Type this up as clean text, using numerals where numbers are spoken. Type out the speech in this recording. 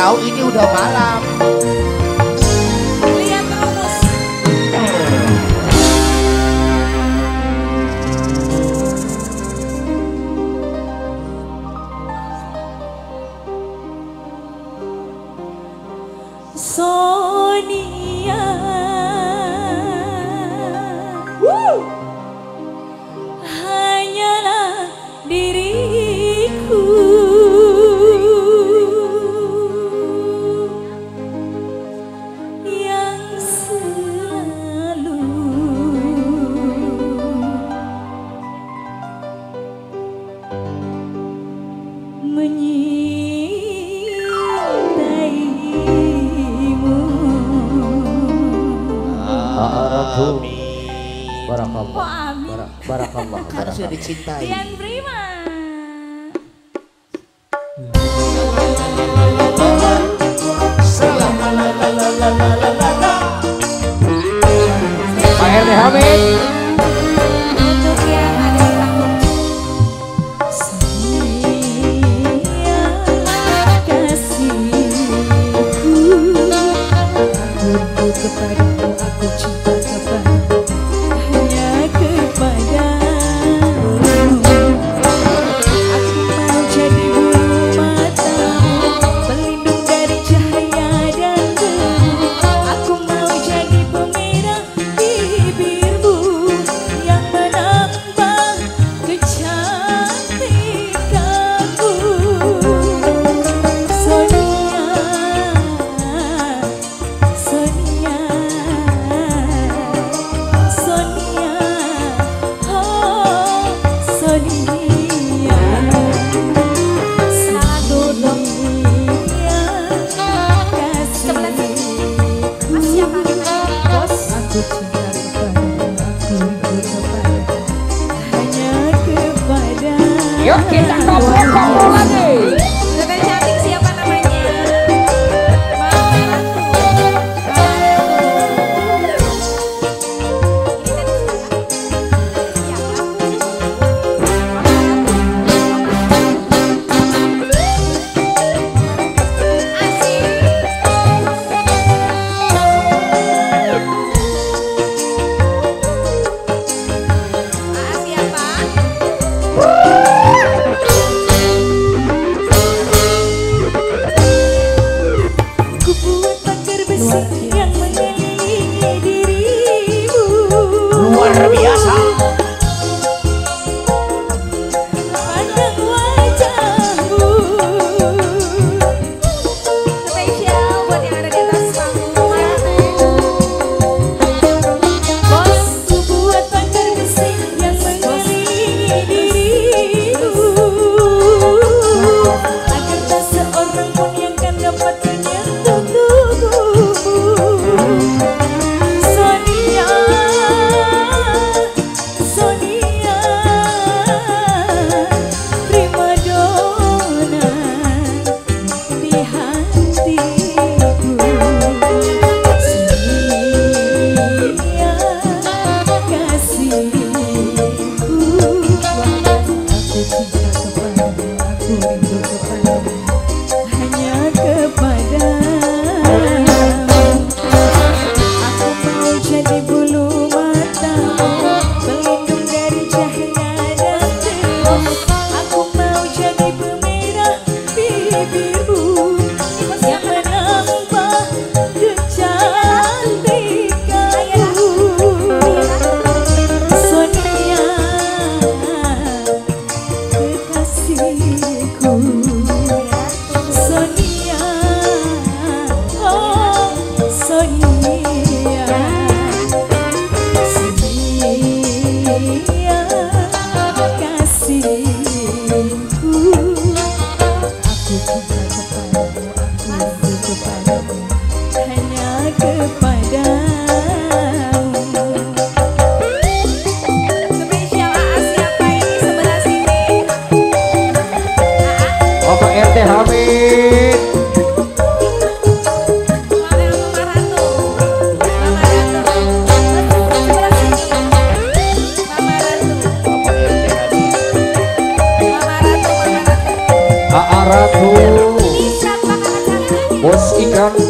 tahu ini udah malam. Lihat rumus. Sonia. Woo! Menyintaimu. Amin. Barakallah. Barakallah. Harus dicintai. Dian Prima. Pak RT Hamid. Yuk kita ngobrol-ngobrol lagi. Sudah cantik siapa namanya? Aa Ratu. ikan.